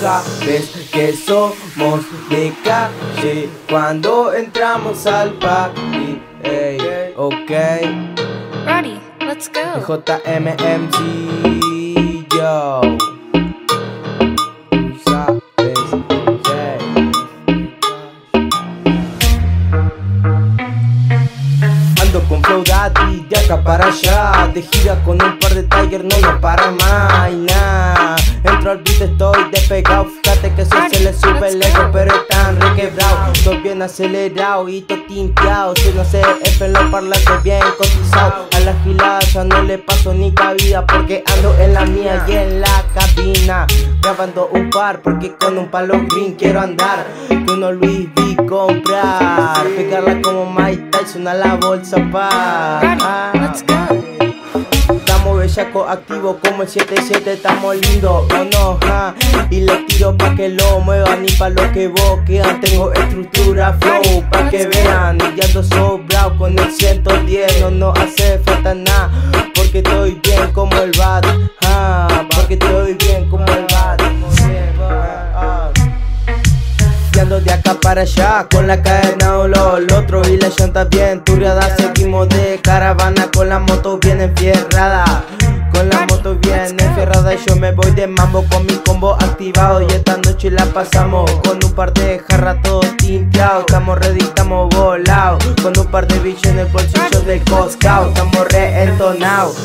Sabes que somos de calle cuando entramos al party. Ey, ok. Roddy, let's go. EJMMG, yo. Con Flow Daddy de acá para allá, de gira con un par de Tiger, no nos para más y nada. Entro al beat, estoy despegado, fíjate que si se le sube el ego, pero están requebrado. Estoy bien acelerado y todo tinteado, si no sé es en los parlantes bien cotizado. A las giladas ya no le paso ni cabida, porque ando en la mía y en la cabina, grabando un par, porque con un palo green quiero andar, que uno Luis vi comprar, pegarla como Mike Tyson a la bolsa. Let's go. Estamos bellaco activo como el 77, estamos lindos, no, ja. Y le tiro pa' que lo muevan y pa' lo que boquean. Tengo estructura, flow, pa' que vean. Y ando sobrao con el 110, no hace falta nada, porque estoy bien como el bat, ja. Porque estoy bien como el bat. De acá para allá, con la cadena o lo otro y la llanta bien turriada. Seguimos de caravana, con la moto bien enfierrada. Con la moto bien enfierrada y yo me voy de mambo con mi combo activado. Y esta noche la pasamos con un par de jarras todos tinteados. Estamos ready, estamos volados, con un par de bichos en el bolsillo del coscao. Estamos re entonados,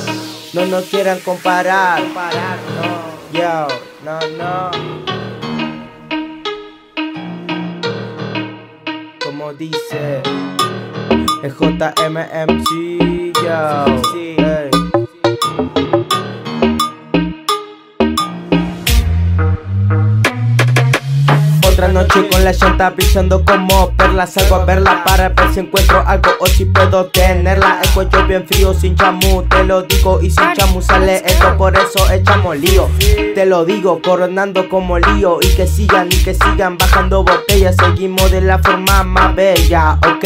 no nos quieran comparar. Yo, no como dice EJMMG, yo. Hey. Otra noche con la llanta brillando como perla. Salgo a verla para ver si encuentro algo o si puedo tenerla. El cuello bien frío, sin chamu, te lo digo. Y sin chamu sale esto, por eso echamos lío. Te lo digo, coronando como lío. Y que sigan bajando botellas. Seguimos de la forma más bella, ok.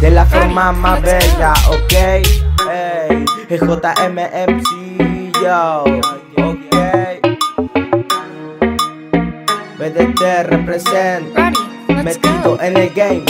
De la forma más bella, ok. Ey, EJMMG, yo, ok. BDT represent, metido en el game.